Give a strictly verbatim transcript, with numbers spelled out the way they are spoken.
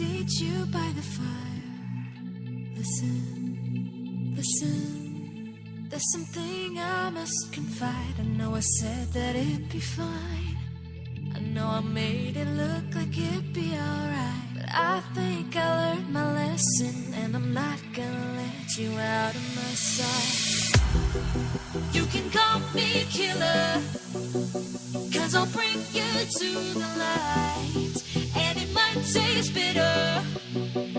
seat you by the fire. Listen, listen, there's something I must confide. I know I said that it'd be fine, I know I made it look like it'd be alright, but I think I learned my lesson, and I'm not gonna let you out of my sight. You can call me killer, cause I'll bring you to the light. Taste bitter.